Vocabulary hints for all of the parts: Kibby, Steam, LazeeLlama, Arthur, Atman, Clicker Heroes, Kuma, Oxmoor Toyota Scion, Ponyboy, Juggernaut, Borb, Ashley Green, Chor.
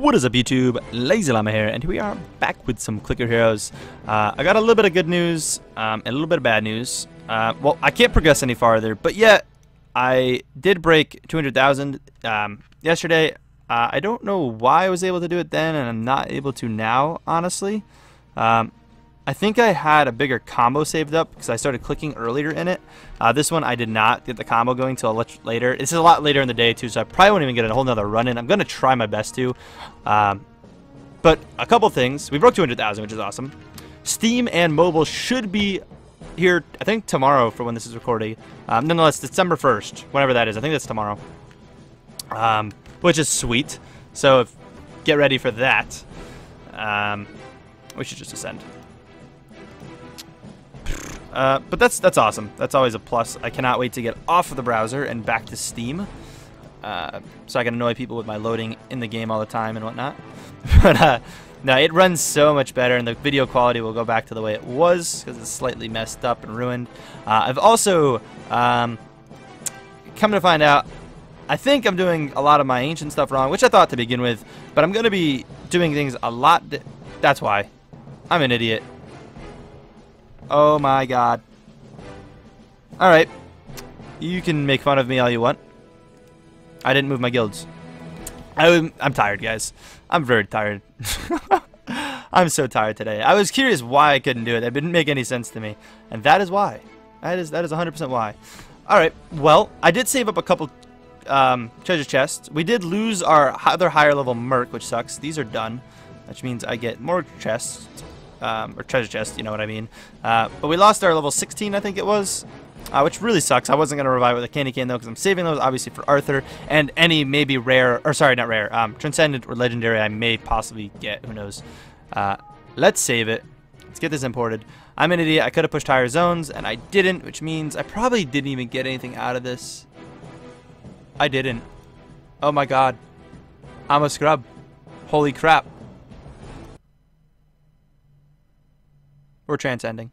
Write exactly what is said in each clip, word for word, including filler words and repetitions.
What is up, YouTube? LazeeLlama here, and here we are back with some Clicker Heroes. Uh, I got a little bit of good news um, and a little bit of bad news. Uh, well, I can't progress any farther, but yet I did break two hundred thousand um, yesterday. Uh, I don't know why I was able to do it then, and I'm not able to now, honestly. Um, I think I had a bigger combo saved up because I started clicking earlier in it. Uh, this one I did not get the combo going until later. This is a lot later in the day too, so I probably won't even get a whole nother run in. I'm going to try my best to. Um, but a couple things. We broke two hundred thousand, which is awesome. Steam and mobile should be here, I think, tomorrow for when this is recorded. Um, nonetheless, December first, whenever that is. I think that's tomorrow, um, which is sweet. So if, get ready for that. Um, we should just ascend. Uh, but that's that's awesome. That's always a plus. I cannot wait to get off of the browser and back to Steam, uh, so I can annoy people with my loading in the game all the time and whatnot. But uh, no, it runs so much better, and the video quality will go back to the way it was because it's slightly messed up and ruined. Uh, I've also um, come to find out, I think I'm doing a lot of my ancient stuff wrong, which I thought to begin with. But I'm going to be doing things a lot. That's why I'm an idiot. Oh my god. Alright. You can make fun of me all you want. I didn't move my guilds. I, I'm tired, guys. I'm very tired. I'm so tired today. I was curious why I couldn't do it. That didn't make any sense to me. And that is why. That is that is one hundred percent why. Alright. Well, I did save up a couple um, treasure chests. We did lose our other higher level merc, which sucks. These are done. Which means I get more chests. Um, or treasure chest, you know what I mean. Uh, but we lost our level sixteen, I think it was, uh, which really sucks. I wasn't going to revive with a candy cane, though, because I'm saving those, obviously, for Arthur. And any maybe rare, or sorry, not rare, um, transcendent or legendary I may possibly get. Who knows? Uh, let's save it. Let's get this imported. I'm an idiot. I could have pushed higher zones, and I didn't, which means I probably didn't even get anything out of this. I didn't. Oh, my God. I'm a scrub. Holy crap. We're transcending.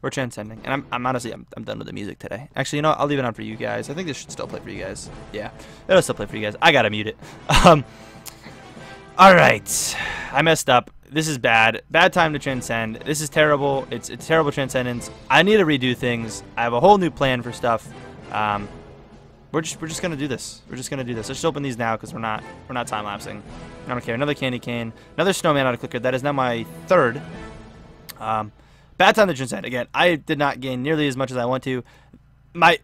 We're transcending. And I'm, I'm honestly, I'm, I'm done with the music today. Actually, you know what? I'll leave it on for you guys. I think this should still play for you guys. Yeah, it'll still play for you guys. I gotta mute it. Um, all right. I messed up. This is bad. Bad time to transcend. This is terrible. It's, it's terrible transcendence. I need to redo things. I have a whole new plan for stuff. Um, we're just, we're just gonna do this. We're just gonna do this. Let's just open these now because we're not, we're not time lapsing. I don't care. Another candy cane. Another snowman out of clicker. That is now my third. Um, bad time to transcend again. I did not gain nearly as much as I want to. My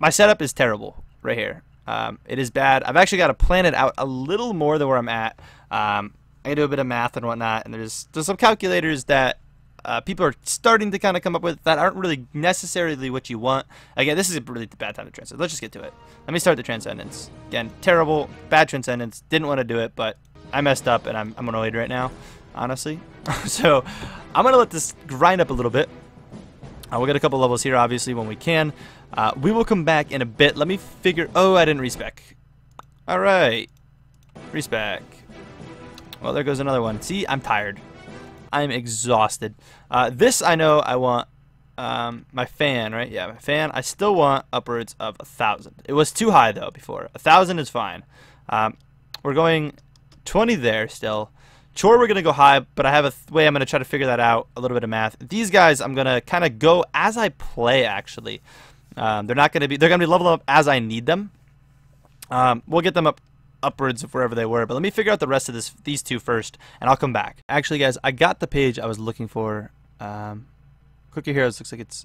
my setup is terrible right here. Um, it is bad. I've actually got to plan it out a little more than where I'm at. Um, I can do a bit of math and whatnot, and there's there's some calculators that uh, people are starting to kind of come up with that aren't really necessarily what you want. Again, this is a really bad time to transcend. Let's just get to it. Let me start the transcendence. Again, terrible, bad transcendence. Didn't want to do it, but I messed up, and I'm I'm annoyed right now, honestly. So I'm gonna let this grind up a little bit. Uh, we'll get a couple levels here, obviously, when we can. Uh, we will come back in a bit. Let me figure. Oh, I didn't respec. All right, respec. Well, there goes another one. See, I'm tired. I'm exhausted. Uh, this I know I want. Um, my fan, right? Yeah, my fan. I still want upwards of a thousand. It was too high though before. A thousand is fine. Um, we're going twenty there still. Chor, we're going to go high, but I have a th way I'm going to try to figure that out, a little bit of math. These guys, I'm going to kind of go as I play, actually. Um, they're not going to be, they're going to be leveled up as I need them. Um, we'll get them up upwards of wherever they were, but let me figure out the rest of this, these two first, and I'll come back. Actually, guys, I got the page I was looking for. Um, Clicker Heroes looks like it's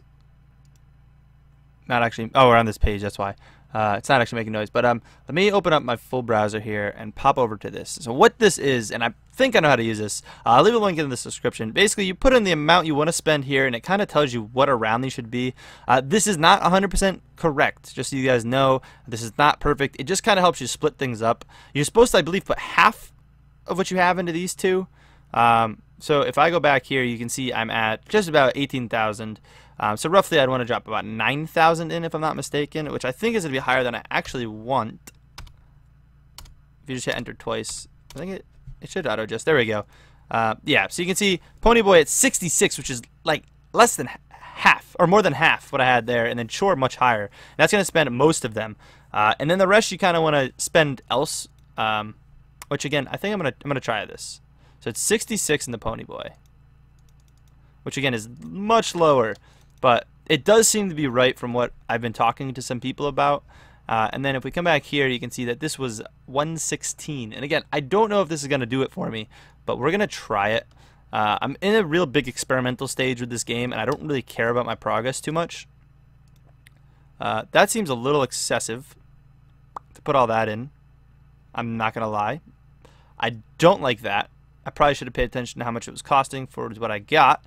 not actually, oh, we're on this page, that's why. Uh, it's not actually making noise, but um, let me open up my full browser here and pop over to this. So what this is, and I think I know how to use this, uh, I'll leave a link in the description. Basically, you put in the amount you want to spend here, and it kind of tells you what around these should be. Uh, this is not one hundred percent correct, just so you guys know. This is not perfect. It just kind of helps you split things up. You're supposed to, I believe, put half of what you have into these two. Um, so if I go back here, you can see I'm at just about eighteen thousand. Um, so roughly I'd want to drop about nine thousand in if I'm not mistaken, which I think is going to be higher than I actually want. If you just hit enter twice, I think it, it should auto adjust. There we go. Uh, yeah, so you can see Ponyboy at sixty-six, which is like less than half or more than half what I had there, and then Chor much higher. And that's going to spend most of them. Uh, and then the rest you kind of want to spend else. Um, Which again, I think I'm gonna I'm gonna try this. So it's sixty-six in the Ponyboy, which again is much lower, but it does seem to be right from what I've been talking to some people about. Uh, and then if we come back here, you can see that this was one sixteen. And again, I don't know if this is gonna do it for me, but we're gonna try it. Uh, I'm in a real big experimental stage with this game, and I don't really care about my progress too much. Uh, that seems a little excessive to put all that in. I'm not gonna lie. I don't like that. I probably should have paid attention to how much it was costing for what I got,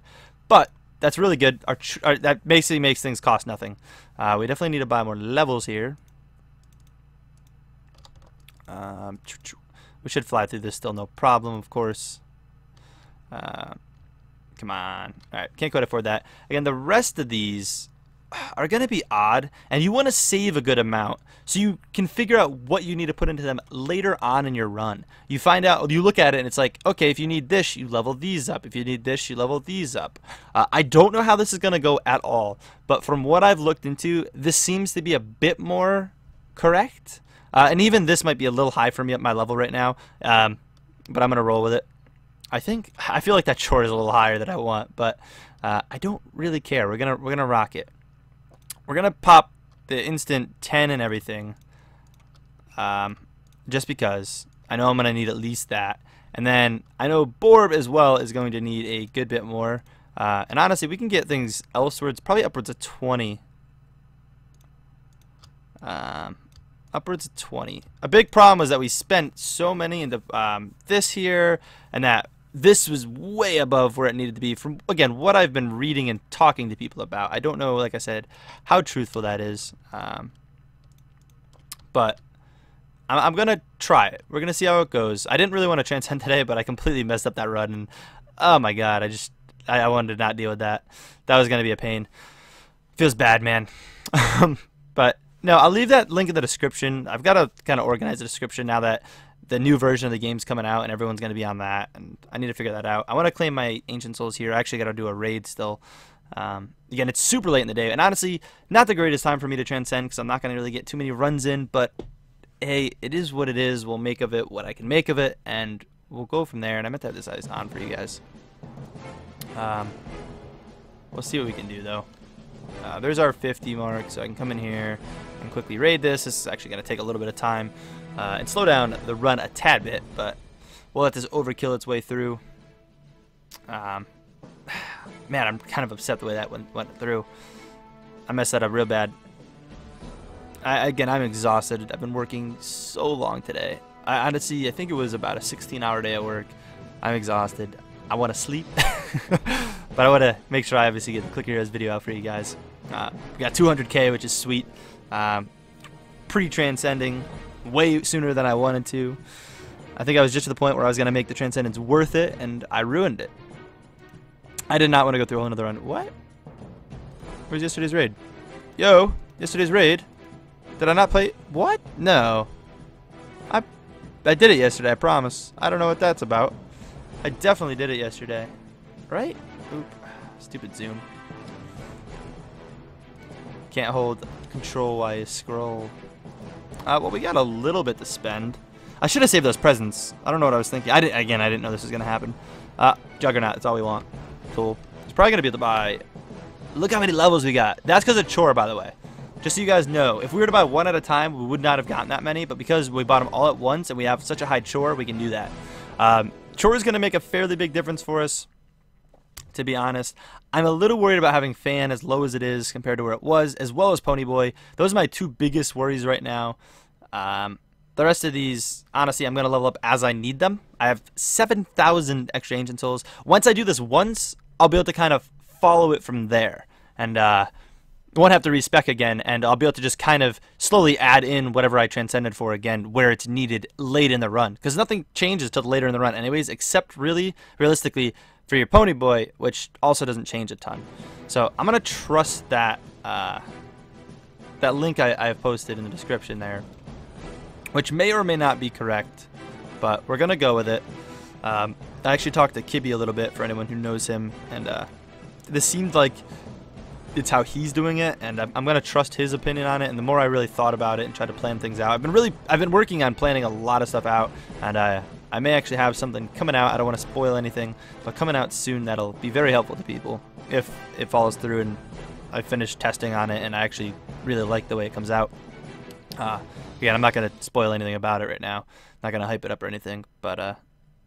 but that's really good. Our, our, that basically makes things cost nothing. Uh, we definitely need to buy more levels here. Um, we should fly through this still, no problem, of course. Uh, come on. All right, can't quite afford that. Again, the rest of these are going to be odd, and you want to save a good amount so you can figure out what you need to put into them later on in your run. You find out, you look at it, and it's like, okay, if you need this, you level these up. If you need this, you level these up. Uh, I don't know how this is going to go at all, but from what I've looked into, this seems to be a bit more correct. Uh, and even this might be a little high for me at my level right now, um, but I'm going to roll with it. I think, I feel like that Chor is a little higher than I want, but uh, I don't really care. We're going to, we're going to rock it. We're gonna pop the instant ten and everything, um, just because I know I'm gonna need at least that, and then I know Borb as well is going to need a good bit more. Uh, and honestly, we can get things elsewhere. It's probably upwards of twenty. Um, upwards of twenty. A big problem was that we spent so many in the um, this here, and that this was way above where it needed to be from, again, what I've been reading and talking to people about. I don't know, like I said, how truthful that is, um, but I'm, I'm gonna try it. We're gonna see how it goes. I didn't really want to transcend today, but I completely messed up that run, and oh my god, I just I, I wanted to not deal with that. That was gonna be a pain. Feels bad, man. But no, I'll leave that link in the description. I've got to kind of organize the description now that the new version of the game's coming out, and everyone's going to be on that, and I need to figure that out. I want to claim my Ancient Souls here. I actually got to do a raid still. Um, again, it's super late in the day, and honestly, not the greatest time for me to transcend because I'm not going to really get too many runs in, but hey, it is what it is. We'll make of it what I can make of it, and we'll go from there, and I meant to have this ice on for you guys. Um, we'll see what we can do, though. Uh, there's our fifty mark, so I can come in here and quickly raid this. This is actually going to take a little bit of time. Uh, and slow down the run a tad bit, but we'll let this overkill its way through. Um, man, I'm kind of upset the way that went, went through. I messed that up real bad. I, again, I'm exhausted. I've been working so long today. I, honestly, I think it was about a sixteen hour day at work. I'm exhausted. I want to sleep, but I want to make sure I obviously get the Clicker Heroes video out for you guys. Uh, we got two hundred K, which is sweet. Um, pre-transcending. Way sooner than I wanted to. I think I was just to the point where I was going to make the transcendence worth it, and I ruined it. I did not want to go through another run. What? Where's yesterday's raid? Yo, yesterday's raid. Did I not play? What? No. I I did it yesterday, I promise. I don't know what that's about. I definitely did it yesterday. Right? Oop. Stupid zoom. Can't hold control while you scroll. Uh, well, we got a little bit to spend. I should have saved those presents. I don't know what I was thinking. I didn't, again, I didn't know this was going to happen. Uh, Juggernaut, that's all we want. Cool. It's probably going to be at the buy. Look how many levels we got. That's because of Chor, by the way. Just so you guys know, if we were to buy one at a time, we would not have gotten that many, but because we bought them all at once and we have such a high Chor, we can do that. Um, Chor is going to make a fairly big difference for us, to be honest. I'm a little worried about having Fan as low as it is compared to where it was, as well as Ponyboy. Those are my two biggest worries right now. Um, the rest of these, honestly, I'm going to level up as I need them. I have seven thousand extra Ancient Souls. Once I do this once, I'll be able to kind of follow it from there. And uh, won't have to respec again, and I'll be able to just kind of slowly add in whatever I transcended for again where it's needed late in the run. Because nothing changes till later in the run anyways, except really, realistically, for your Ponyboy, which also doesn't change a ton. So I'm gonna trust that uh, that link I, I have posted in the description there, which may or may not be correct, but we're gonna go with it. Um, I actually talked to Kibby a little bit for anyone who knows him, and uh, this seemed like it's how he's doing it, and I'm, I'm gonna trust his opinion on it. And the more I really thought about it and tried to plan things out, I've been really I've been working on planning a lot of stuff out, and I I may actually have something coming out. I don't want to spoil anything, but coming out soon that'll be very helpful to people if it follows through and I finish testing on it and I actually really like the way it comes out. Uh, again, I'm not gonna spoil anything about it right now. I'm not gonna hype it up or anything, but uh,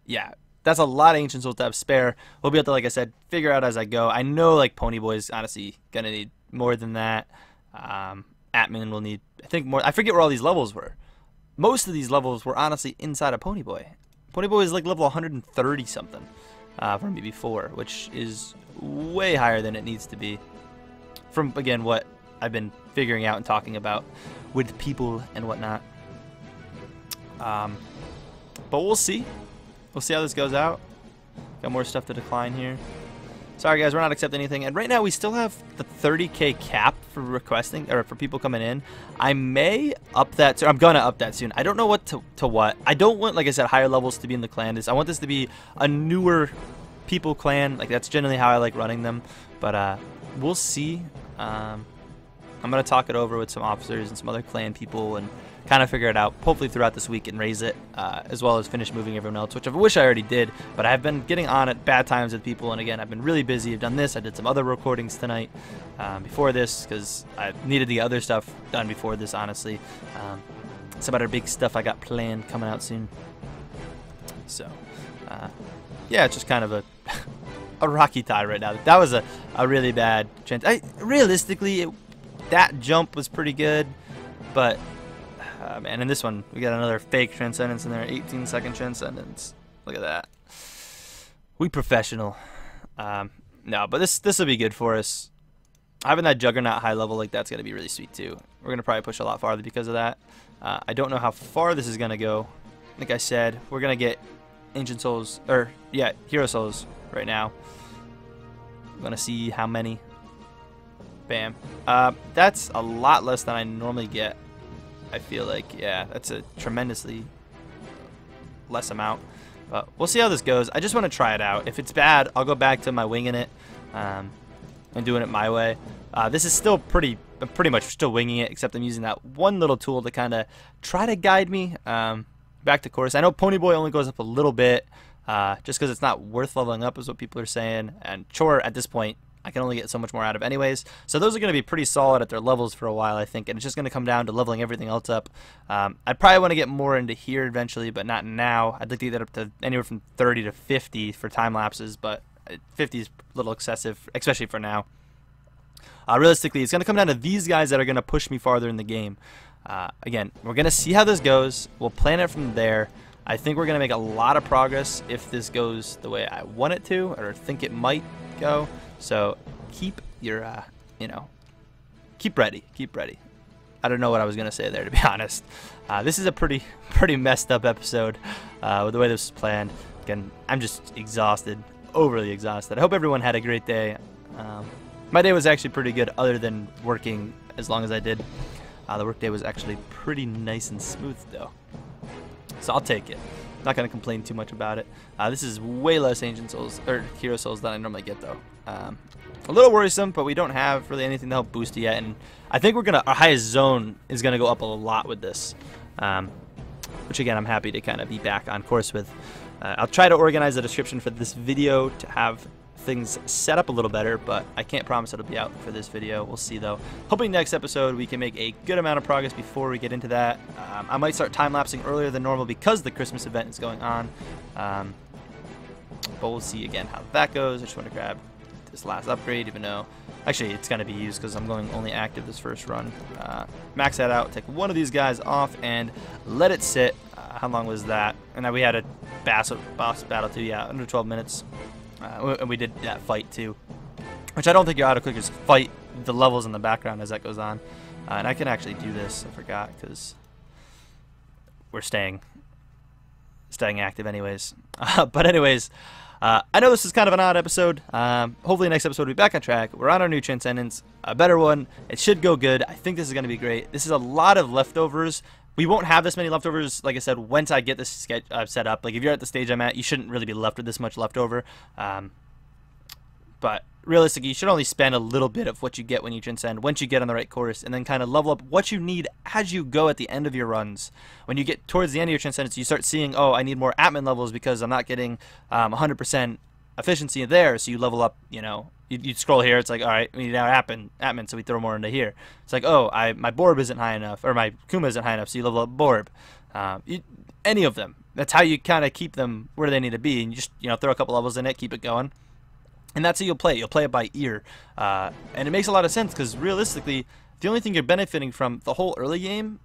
yeah. That's a lot of Ancient Souls to have spare. We'll be able to, like I said, figure out as I go. I know, like, Ponyboy's honestly going to need more than that. Um, Atman will need, I think, more. I forget where all these levels were. Most of these levels were honestly inside of Ponyboy. Ponyboy is, like, level one hundred thirty something uh, from B B four, which is way higher than it needs to be. From, again, what I've been figuring out and talking about with people and whatnot. Um, but we'll see. We'll see how this goes out. Got more stuff to decline here. Sorry guys, we're not accepting anything. And right now we still have the thirty K cap for requesting, or for people coming in. I may up that, so I'm gonna up that soon. I don't know what to, to what. I don't want, like I said, higher levels to be in the clan. I want this to be a newer people clan. Like, that's generally how I like running them. But uh, we'll see. Um, I'm gonna talk it over with some officers and some other clan people and kind of figure it out, hopefully throughout this week, and raise it, uh, as well as finish moving everyone else, which I wish I already did, but I've been getting on at bad times with people, and again, I've been really busy. I've done this, I did some other recordings tonight um, before this, because I needed the other stuff done before this, honestly. Um, some other big stuff I got planned coming out soon. So, uh, yeah, it's just kind of a... a rocky tie right now. That was a, a really bad chance. I, realistically, it, that jump was pretty good, but uh, man, in this one we got another fake transcendence in there, eighteen second transcendence. Look at that. We professional. Um, no, but this this will be good for us. Having that Juggernaut high level, like, that's gonna be really sweet too. We're gonna probably push a lot farther because of that. Uh, I don't know how far this is gonna go. Like I said, we're gonna get Ancient Souls, or yeah, Hero Souls right now. I'm gonna see how many. Bam. Uh, that's a lot less than I normally get. I feel like, yeah, that's a tremendously less amount. But we'll see how this goes. I just want to try it out. If it's bad, I'll go back to my winging it um, and doing it my way. Uh, this is still pretty, I'm pretty much still winging it, except I'm using that one little tool to kind of try to guide me um, back to course. I know Ponyboy only goes up a little bit uh, just because it's not worth leveling up, is what people are saying. And Chor, at this point, I can only get so much more out of anyways. So those are going to be pretty solid at their levels for a while, I think. And it's just going to come down to leveling everything else up. Um, I'd probably want to get more into here eventually, but not now. I'd like to get that up to anywhere from thirty to fifty for time lapses, but fifty is a little excessive, especially for now. Uh, realistically, it's going to come down to these guys that are going to push me farther in the game. Uh, again, we're going to see how this goes. We'll plan it from there. I think we're going to make a lot of progress if this goes the way I want it to, or think it might go. So keep your, uh, you know, keep ready, keep ready. I don't know what I was going to say there, to be honest. Uh, this is a pretty, pretty messed up episode uh, with the way this is planned. Again, I'm just exhausted, overly exhausted. I hope everyone had a great day. Um, my day was actually pretty good other than working as long as I did. Uh, the work day was actually pretty nice and smooth though. So I'll take it. Not going to complain too much about it. Uh, this is way less Ancient Souls, or Hero Souls, than I normally get, though. Um, a little worrisome, but we don't have really anything to help boost it yet. And I think we're going to, our highest zone is going to go up a lot with this. Um, which, again, I'm happy to kind of be back on course with. Uh, I'll try to organize the description for this video to have things set up a little better, but I can't promise it'll be out for this video. We'll see though. Hoping next episode we can make a good amount of progress before we get into that. Um, I might start time-lapsing earlier than normal because the Christmas event is going on. Um, but we'll see again how that goes. I just want to grab this last upgrade, even though actually it's going to be used because I'm going only active this first run. Uh, max that out, take one of these guys off and let it sit. Uh, how long was that? And then we had a boss battle too, yeah, under twelve minutes. Uh, and we did that fight too, which I don't think your auto-clickers fight the levels in the background as that goes on. Uh, and I can actually do this, I forgot, because we're staying staying active anyways. Uh, but anyways, uh, I know this is kind of an odd episode. Um, hopefully next episode we'll be back on track. We're on our new Transcendence, a better one. It should go good. I think this is going to be great. This is a lot of leftovers. We won't have this many leftovers, like I said, once I get this sketch uh, set up. Like, if you're at the stage I'm at, you shouldn't really be left with this much leftover. Um, But realistically, you should only spend a little bit of what you get when you transcend, once you get on the right course, and then kind of level up what you need as you go at the end of your runs. When you get towards the end of your transcendence, you start seeing, oh, I need more Atman levels because I'm not getting um, one hundred percent efficiency there. So you level up, you know, you, you scroll here, it's like, all right, we need our Atman, Atman, so we throw more into here. It's like, oh, I my Borb isn't high enough, or my Kuma isn't high enough, so you level up Borb. Um, you, any of them. That's how you kind of keep them where they need to be, and you just, you know, throw a couple levels in it, keep it going. And that's how you'll play it. You'll play it by ear. Uh, and it makes a lot of sense because realistically, the only thing you're benefiting from the whole early game,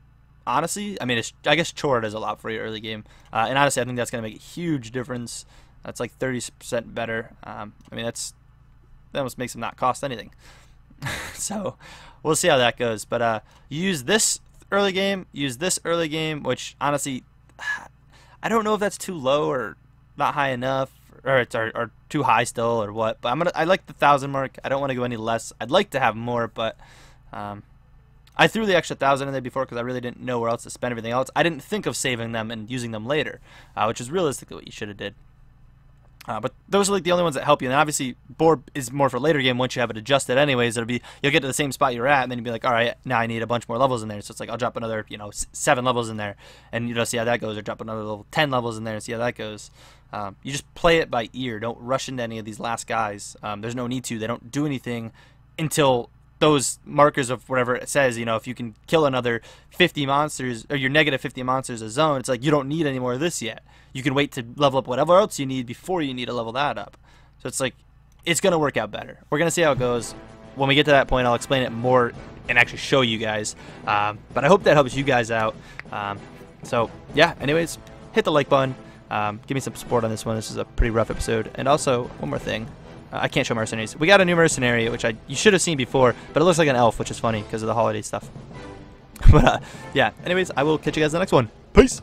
honestly, I mean, it's, I guess Chor does a lot for your early game. Uh, and honestly, I think that's going to make a huge difference. That's like thirty percent better. Um, I mean, that's that almost makes them not cost anything. So we'll see how that goes. But uh, you use this early game, use this early game, which honestly, I don't know if that's too low or not high enough. Or it's are, are too high still, or what? But I'm gonna. I like the thousand mark. I don't want to go any less. I'd like to have more, but um, I threw the extra thousand in there before because I really didn't know where else to spend everything else. I didn't think of saving them and using them later, uh, which is realistically what you should have did. Uh, but those are like the only ones that help you. And obviously, Borb is more for later game. Once you have it adjusted, anyways, it'll be you'll get to the same spot you're at, and then you'll be like, all right, now I need a bunch more levels in there. So it's like I'll drop another, you know, s seven levels in there, and you know, see how that goes, or drop another level ten levels in there and see how that goes. Um, you just play it by ear. Don't rush into any of these last guys. Um, there's no need to. They don't do anything until those markers of whatever it says. You know, if you can kill another fifty monsters, or you're negative fifty monsters a zone, it's like you don't need any more of this yet. You can wait to level up whatever else you need before you need to level that up. So it's like, it's going to work out better. We're going to see how it goes. When we get to that point, I'll explain it more and actually show you guys. Um, but I hope that helps you guys out. Um, so, yeah, anyways, hit the like button. Um, give me some support on this one. This is a pretty rough episode. And also, one more thing. Uh, I can't show mercenaries. We got a new mercenary, which I you should have seen before, but it looks like an elf, which is funny because of the holiday stuff. But, uh, yeah. Anyways, I will catch you guys in the next one. Peace!